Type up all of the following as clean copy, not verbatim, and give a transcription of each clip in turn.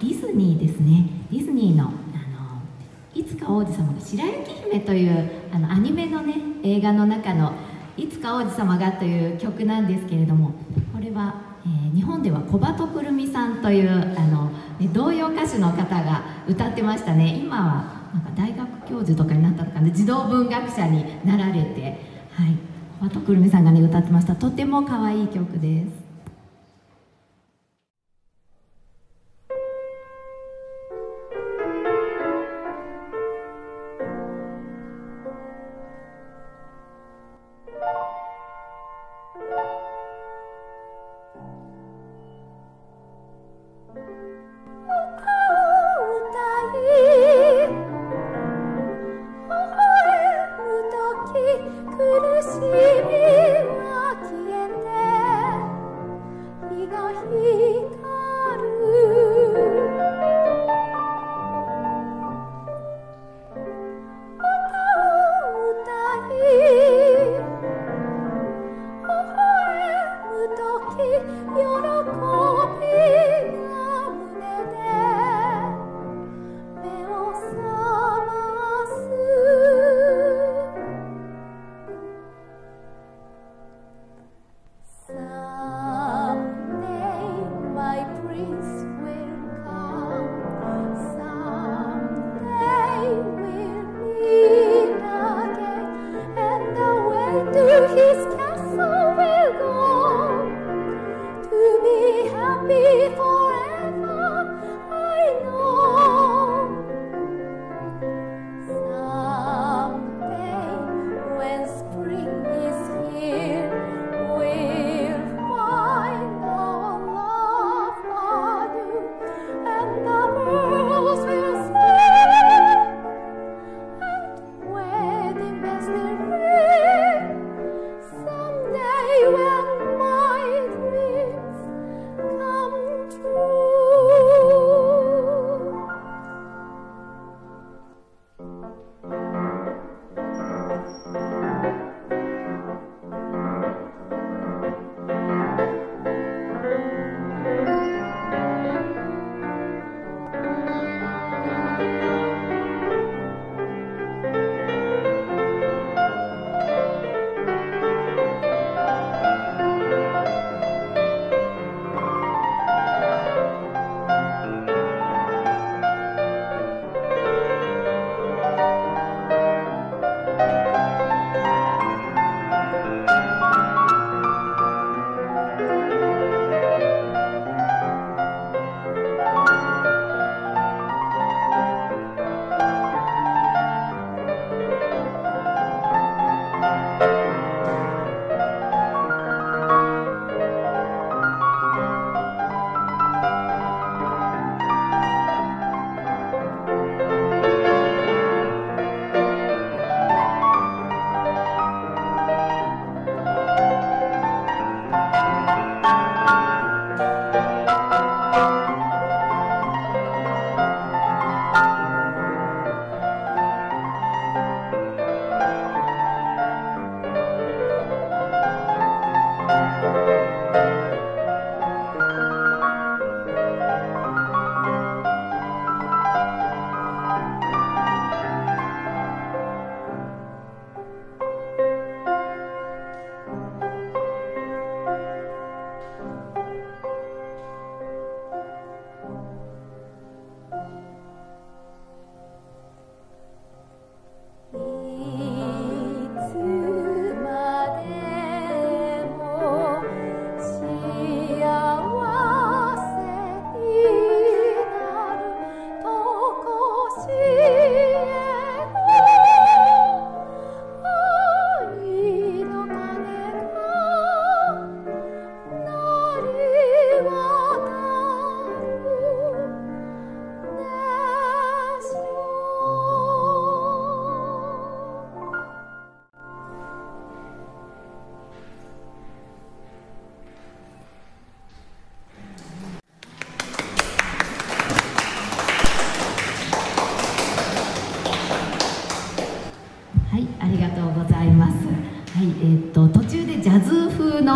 ディズニーですね。ディズニーのいつか王子様が、白雪姫というアニメのね映画の中の「いつか王子様が」という曲なんですけれども、これは、日本では小鳩くるみさんという童謡歌手の方が歌ってましたね。今はなんか大学教授とかになったとかで、児童文学者になられて、はい、小鳩くるみさんがね歌ってました。とても可愛い曲です。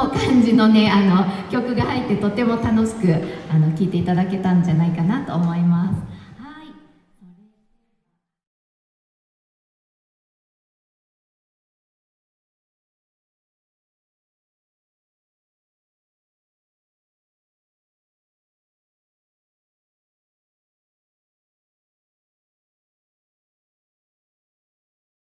の感じのね曲が入って、とても楽しく聴いていただけたんじゃないかなと思います。